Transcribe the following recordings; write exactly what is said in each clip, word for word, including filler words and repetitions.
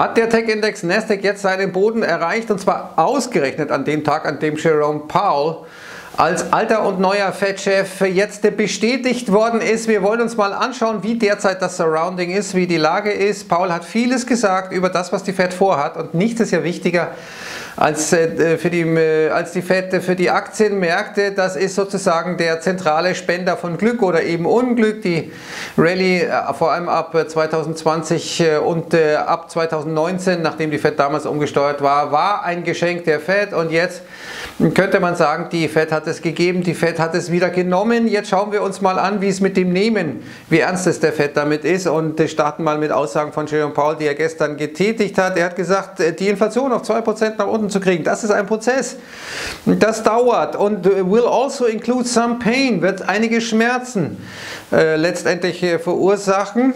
hat der Tech-Index Nasdaq jetzt seinen Boden erreicht, und zwar ausgerechnet an dem Tag, an dem Jerome Powell als alter und neuer Fed-Chef jetzt bestätigt worden ist. Wir wollen uns mal anschauen, wie derzeit das Surrounding ist, wie die Lage ist. Powell hat vieles gesagt über das, was die Fed vorhat, und nichts ist ja wichtiger als, äh, für die, äh, als die Fed für die Aktienmärkte. Das ist sozusagen der zentrale Spender von Glück oder eben Unglück. Die Rallye äh, vor allem ab zwanzig zwanzig äh, und äh, ab zwanzig neunzehn, nachdem die Fed damals umgesteuert war, war ein Geschenk der Fed, und jetzt könnte man sagen, die Fed hat Hat es gegeben, die Fed hat es wieder genommen. Jetzt schauen wir uns mal an, wie es mit dem Nehmen, wie ernst es der Fed damit ist, und starten mal mit Aussagen von Jerome Powell, die er gestern getätigt hat. Er hat gesagt, die Inflation auf zwei Prozent nach unten zu kriegen, das ist ein Prozess. Das dauert, und will also include some pain, wird einige Schmerzen äh, letztendlich äh, verursachen.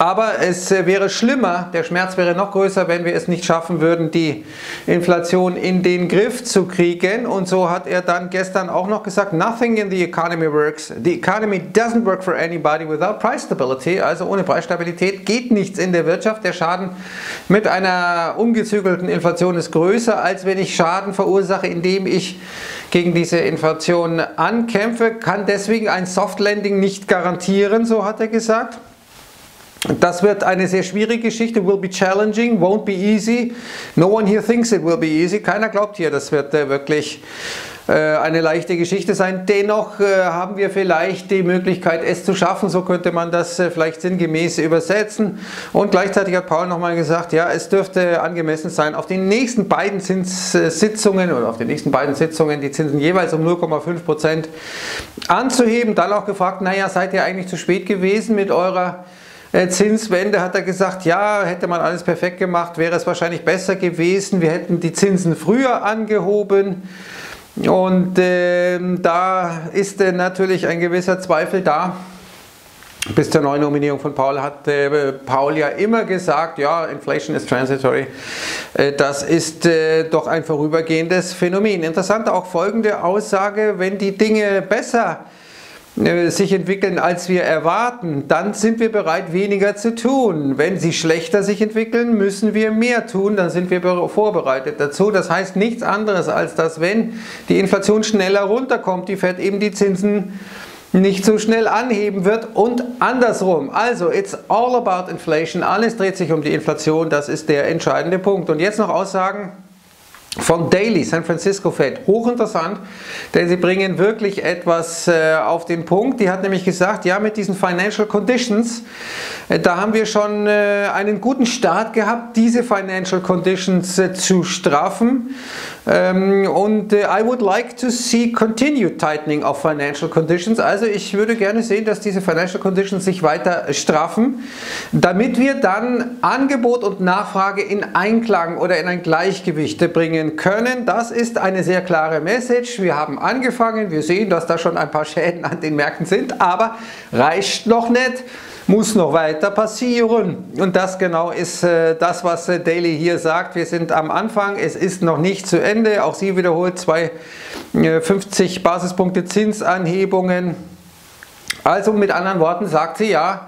Aber es wäre schlimmer, der Schmerz wäre noch größer, wenn wir es nicht schaffen würden, die Inflation in den Griff zu kriegen. Und so hat er dann gestern auch noch gesagt, nothing in the economy works. The economy doesn't work for anybody without price stability. Also ohne Preisstabilität geht nichts in der Wirtschaft. Der Schaden mit einer ungezügelten Inflation ist größer, als wenn ich Schaden verursache, indem ich gegen diese Inflation ankämpfe. Kann deswegen ein Soft Landing nicht garantieren, so hat er gesagt. Das wird eine sehr schwierige Geschichte, will be challenging, won't be easy, no one here thinks it will be easy, keiner glaubt hier, das wird äh, wirklich äh, eine leichte Geschichte sein. Dennoch äh, haben wir vielleicht die Möglichkeit, es zu schaffen, so könnte man das äh, vielleicht sinngemäß übersetzen. Und gleichzeitig hat Powell nochmal gesagt, ja, es dürfte angemessen sein, auf den nächsten beiden Zinssitzungen oder auf den nächsten beiden Sitzungen die Zinsen jeweils um null Komma fünf Prozent anzuheben. Dann auch gefragt, naja, seid ihr eigentlich zu spät gewesen mit eurer Zinswende? Hat er gesagt, ja, hätte man alles perfekt gemacht, wäre es wahrscheinlich besser gewesen, wir hätten die Zinsen früher angehoben, und äh, da ist äh, natürlich ein gewisser Zweifel da. Bis zur neuen Nominierung von Powell hat äh, Powell ja immer gesagt, ja, Inflation is transitory, äh, das ist äh, doch ein vorübergehendes Phänomen. Interessant auch folgende Aussage, wenn die Dinge besser sich entwickeln, als wir erwarten, dann sind wir bereit, weniger zu tun. Wenn sie schlechter sich entwickeln, müssen wir mehr tun, dann sind wir vorbereitet dazu. Das heißt nichts anderes, als dass, wenn die Inflation schneller runterkommt, die Fed eben die Zinsen nicht so schnell anheben wird, und andersrum. Also, it's all about inflation, alles dreht sich um die Inflation, das ist der entscheidende Punkt. Und jetzt noch Aussagen von Daly, San Francisco Fed, hochinteressant, denn sie bringen wirklich etwas äh, auf den Punkt. Die hat nämlich gesagt, ja, mit diesen Financial Conditions, äh, da haben wir schon äh, einen guten Start gehabt, diese Financial Conditions äh, zu straffen. Ähm, und äh, I would like to see continued tightening of Financial Conditions. Also ich würde gerne sehen, dass diese Financial Conditions sich weiter straffen, damit wir dann Angebot und Nachfrage in Einklang oder in ein Gleichgewicht bringen können. Das ist eine sehr klare Message. Wir haben angefangen, wir sehen, dass da schon ein paar Schäden an den Märkten sind, aber reicht noch nicht, muss noch weiter passieren. Und das genau ist äh, das, was äh, Daly hier sagt. Wir sind am Anfang, es ist noch nicht zu Ende. Auch sie wiederholt zweihundertfünfzig Basispunkte Zinsanhebungen. Also mit anderen Worten sagt sie, ja,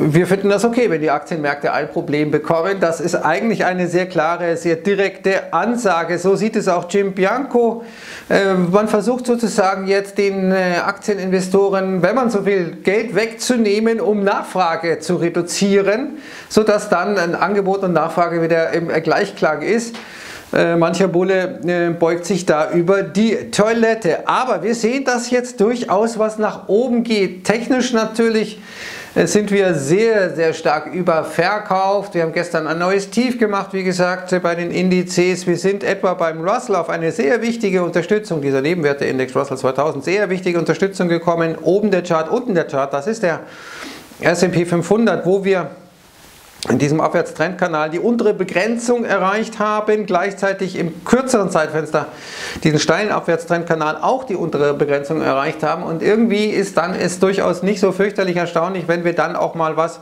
wir finden das okay, wenn die Aktienmärkte ein Problem bekommen. Das ist eigentlich eine sehr klare, sehr direkte Ansage. So sieht es auch Jim Bianco. Man versucht sozusagen jetzt den Aktieninvestoren, wenn man so will, Geld wegzunehmen, um Nachfrage zu reduzieren, sodass dann ein Angebot und Nachfrage wieder im Gleichklang ist. Mancher Bulle beugt sich da über die Toilette. Aber wir sehen, dass jetzt durchaus was nach oben geht. Technisch natürlich sind wir sehr, sehr stark überverkauft. Wir haben gestern ein neues Tief gemacht, wie gesagt, bei den Indizes. Wir sind etwa beim Russell auf eine sehr wichtige Unterstützung, dieser Nebenwerteindex Russell zweitausend, sehr wichtige Unterstützung gekommen. Oben der Chart, unten der Chart, das ist der S und P fünfhundert, wo wir in diesem Abwärtstrendkanal die untere Begrenzung erreicht haben, gleichzeitig im kürzeren Zeitfenster diesen steilen Abwärtstrendkanal auch die untere Begrenzung erreicht haben, und irgendwie ist dann es durchaus nicht so fürchterlich erstaunlich, wenn wir dann auch mal was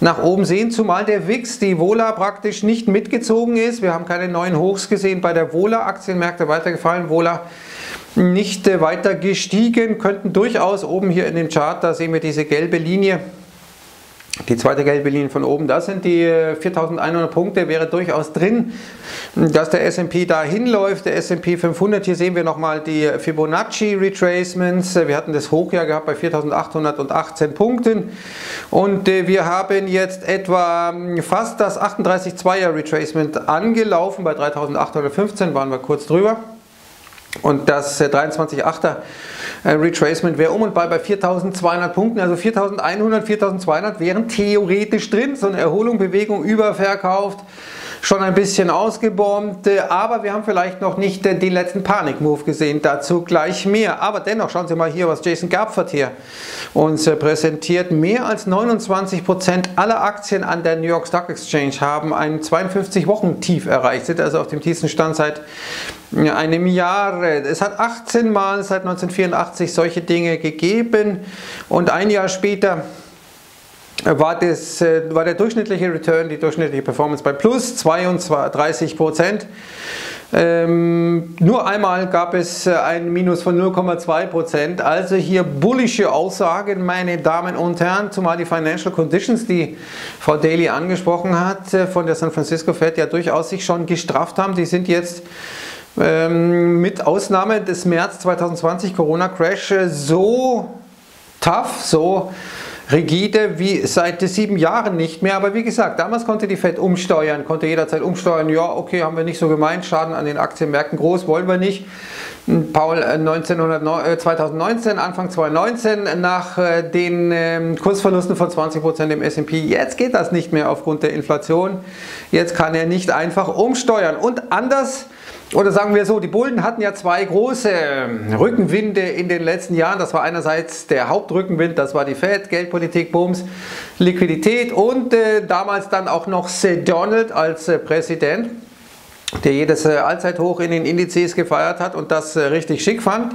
nach oben sehen, zumal der V I X, die Vola, praktisch nicht mitgezogen ist. Wir haben keine neuen Hochs gesehen bei der Vola, Aktienmärkte weitergefallen, Vola nicht weiter gestiegen, könnten durchaus oben hier in dem Chart, da sehen wir diese gelbe Linie, Die zweite gelbe Linie von oben, das sind die viertausendeinhundert Punkte, wäre durchaus drin, dass der S und P da hinläuft, der S und P fünfhundert, hier sehen wir nochmal die Fibonacci Retracements, wir hatten das Hochjahr gehabt bei viertausendachthundertachtzehn Punkten und wir haben jetzt etwa fast das achtunddreißig Komma zweier Retracement angelaufen, bei dreitausendachthundertfünfzehn waren wir kurz drüber. Und das dreiundzwanzig Komma achter Retracement wäre um und bei bei viertausendzweihundert Punkten, also viertausendeinhundert, viertausendzweihundert wären theoretisch drin, so eine Erholung, Bewegung, überverkauft, schon ein bisschen ausgebombt, aber wir haben vielleicht noch nicht den letzten Panikmove gesehen, dazu gleich mehr. Aber dennoch, schauen Sie mal hier, was Jason Gapfert hier uns präsentiert, mehr als neunundzwanzig Prozent aller Aktien an der New York Stock Exchange haben einen zweiundfünfzig Wochen Tief erreicht, sind also auf dem tiefsten Stand seit einem Jahr. Es hat achtzehn Mal seit neunzehnhundertvierundachtzig solche Dinge gegeben und ein Jahr später war, das, war der durchschnittliche Return, die durchschnittliche Performance bei plus zweiunddreißig Prozent. Ähm, nur einmal gab es ein Minus von null Komma zwei Prozent, also hier bullische Aussagen, meine Damen und Herren, zumal die Financial Conditions, die Frau Daly angesprochen hat, von der San Francisco Fed ja durchaus sich schon gestrafft haben, die sind jetzt ähm, mit Ausnahme des März zweitausendzwanzig Corona-Crash so tough, so rigide wie seit sieben Jahren nicht mehr, aber wie gesagt, damals konnte die Fed umsteuern, konnte jederzeit umsteuern, ja okay, haben wir nicht so gemeint, Schaden an den Aktienmärkten groß, wollen wir nicht. Powell neunzehnhundert, zweitausendneunzehn, Anfang zweitausendneunzehn, nach den Kursverlusten von zwanzig Prozent im S und P, jetzt geht das nicht mehr aufgrund der Inflation, jetzt kann er nicht einfach umsteuern und anders. Oder sagen wir so, die Bullen hatten ja zwei große Rückenwinde in den letzten Jahren. Das war einerseits der Hauptrückenwind, das war die Fed, Geldpolitik, Booms, Liquidität und äh, damals dann auch noch Sir Donald als äh, Präsident, der jedes äh, Allzeithoch in den Indizes gefeiert hat und das äh, richtig schick fand.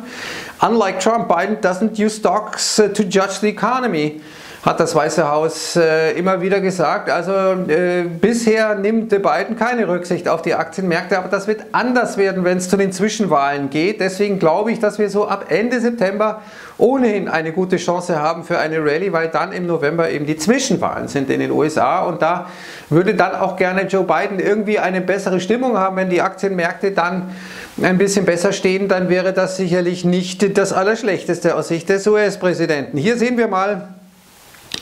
Unlike Trump, Biden doesn't use stocks to judge the economy, hat das Weiße Haus äh, immer wieder gesagt. Also äh, bisher nimmt Biden keine Rücksicht auf die Aktienmärkte, aber das wird anders werden, wenn es zu den Zwischenwahlen geht. Deswegen glaube ich, dass wir so ab Ende September ohnehin eine gute Chance haben für eine Rallye, weil dann im November eben die Zwischenwahlen sind in den U S A und da würde dann auch gerne Joe Biden irgendwie eine bessere Stimmung haben, wenn die Aktienmärkte dann ein bisschen besser stehen, dann wäre das sicherlich nicht das Allerschlechteste aus Sicht des U S-Präsidenten. Hier sehen wir mal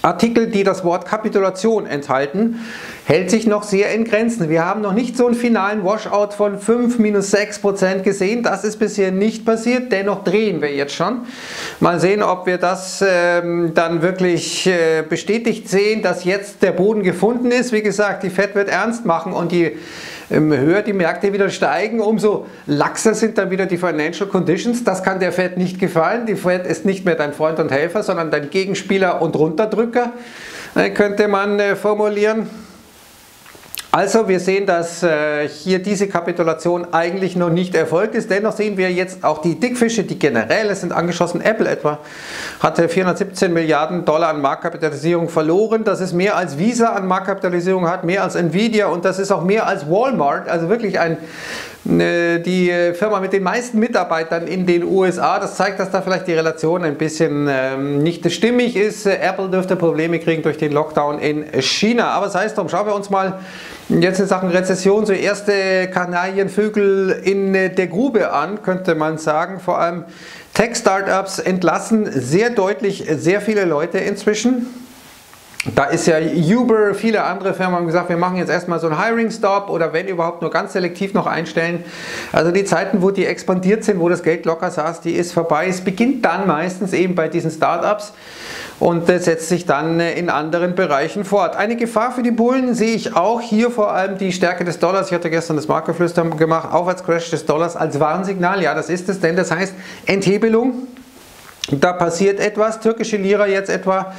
Artikel, die das Wort Kapitulation enthalten, hält sich noch sehr in Grenzen. Wir haben noch nicht so einen finalen Washout von fünf minus sechs Prozent gesehen. Das ist bisher nicht passiert. Dennoch drehen wir jetzt schon. Mal sehen, ob wir das ähm, dann wirklich äh, bestätigt sehen, dass jetzt der Boden gefunden ist. Wie gesagt, die Fed wird ernst machen und je ähm, höher die Märkte wieder steigen, umso laxer sind dann wieder die Financial Conditions. Das kann der Fed nicht gefallen. Die Fed ist nicht mehr dein Freund und Helfer, sondern dein Gegenspieler und Runterdrücker, äh, könnte man äh, formulieren. Also wir sehen, dass äh, hier diese Kapitulation eigentlich noch nicht erfolgt ist. Dennoch sehen wir jetzt auch die Dickfische, die generell sind angeschossen. Apple etwa hatte vierhundertsiebzehn Milliarden Dollar an Marktkapitalisierung verloren. Das ist mehr als Visa an Marktkapitalisierung hat, mehr als Nvidia und das ist auch mehr als Walmart. Also wirklich ein, äh, die Firma mit den meisten Mitarbeitern in den U S A. Das zeigt, dass da vielleicht die Relation ein bisschen ähm, nicht stimmig ist. Apple dürfte Probleme kriegen durch den Lockdown in China. Aber sei es drum, schauen wir uns mal jetzt in Sachen Rezession so erste Kanarienvögel in der Grube an, könnte man sagen. Vor allem Tech-Startups entlassen sehr deutlich sehr viele Leute inzwischen. Da ist ja Uber, viele andere Firmen haben gesagt, wir machen jetzt erstmal so einen Hiring-Stop oder wenn überhaupt nur ganz selektiv noch einstellen. Also die Zeiten, wo die expandiert sind, wo das Geld locker saß, die ist vorbei. Es beginnt dann meistens eben bei diesen Startups und setzt sich dann in anderen Bereichen fort. Eine Gefahr für die Bullen sehe ich auch hier, vor allem die Stärke des Dollars. Ich hatte gestern das Marktgeflüster gemacht, Aufwärtscrash des Dollars als Warnsignal. Ja, das ist es, denn das heißt Enthebelung. Da passiert etwas, türkische Lira jetzt etwa,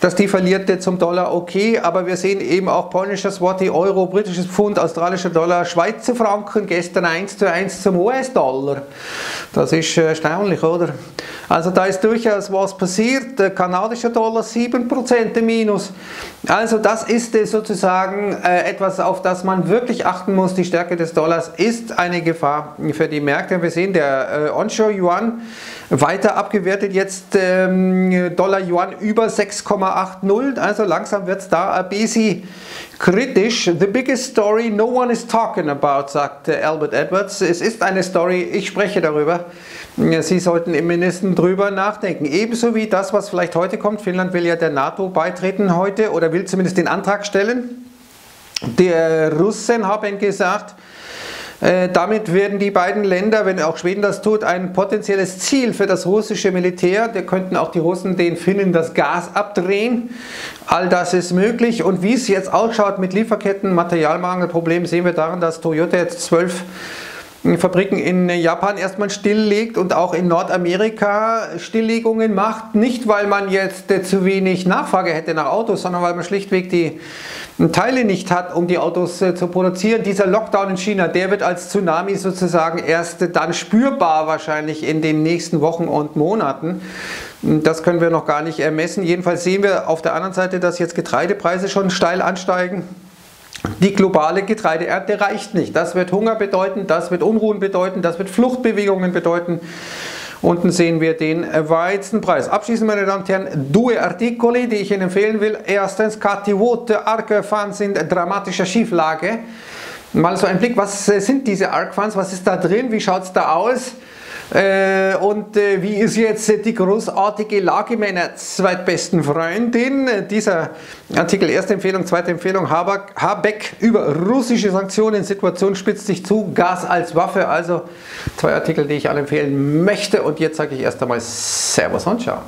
dass die verliert zum Dollar, okay, aber wir sehen eben auch polnischer Zloty, Euro, britisches Pfund, australischer Dollar, Schweizer Franken, gestern eins zu eins zum U S-Dollar. Das ist erstaunlich, oder? Also da ist durchaus was passiert, der kanadische Dollar sieben Prozent minus. Also das ist sozusagen etwas, auf das man wirklich achten muss, die Stärke des Dollars ist eine Gefahr für die Märkte. Wir sehen, der Onshore-Yuan weiter abgewertet, jetzt ähm, Dollar-Yuan über sechs Komma achtzig, also langsam wird es da ein bisschen kritisch. The biggest story no one is talking about, sagt Albert Edwards. Es ist eine Story, ich spreche darüber. Sie sollten im Mindesten drüber nachdenken. Ebenso wie das, was vielleicht heute kommt. Finnland will ja der NATO beitreten heute oder will zumindest den Antrag stellen. Die Russen haben gesagt, damit werden die beiden Länder, wenn auch Schweden das tut, ein potenzielles Ziel für das russische Militär. Da könnten auch die Russen den Finnen das Gas abdrehen. All das ist möglich. Und wie es jetzt ausschaut mit Lieferketten, Materialmangelproblemen, sehen wir daran, dass Toyota jetzt zwölf Fabriken in Japan erstmal stilllegt und auch in Nordamerika Stilllegungen macht. Nicht, weil man jetzt zu wenig Nachfrage hätte nach Autos, sondern weil man schlichtweg die Teile nicht hat, um die Autos zu produzieren. Dieser Lockdown in China, der wird als Tsunami sozusagen erst dann spürbar wahrscheinlich in den nächsten Wochen und Monaten. Das können wir noch gar nicht ermessen. Jedenfalls sehen wir auf der anderen Seite, dass jetzt Getreidepreise schon steil ansteigen. Die globale Getreideernte reicht nicht. Das wird Hunger bedeuten, das wird Unruhen bedeuten, das wird Fluchtbewegungen bedeuten. Unten sehen wir den Weizenpreis. Abschließend, meine Damen und Herren, zwei Artikel, die ich Ihnen empfehlen will. Erstens, Cathie Wood, Ark Funds in dramatischer Schieflage. Mal so ein Blick, was sind diese Ark Funds, was ist da drin, wie schaut es da aus? Und wie ist jetzt die großartige Lage meiner zweitbesten Freundin? Dieser Artikel, erste Empfehlung, zweite Empfehlung, Habeck über russische Sanktionen, Situation spitzt sich zu, Gas als Waffe. Also zwei Artikel, die ich allen empfehlen möchte. Und jetzt sage ich erst einmal Servus und Ciao.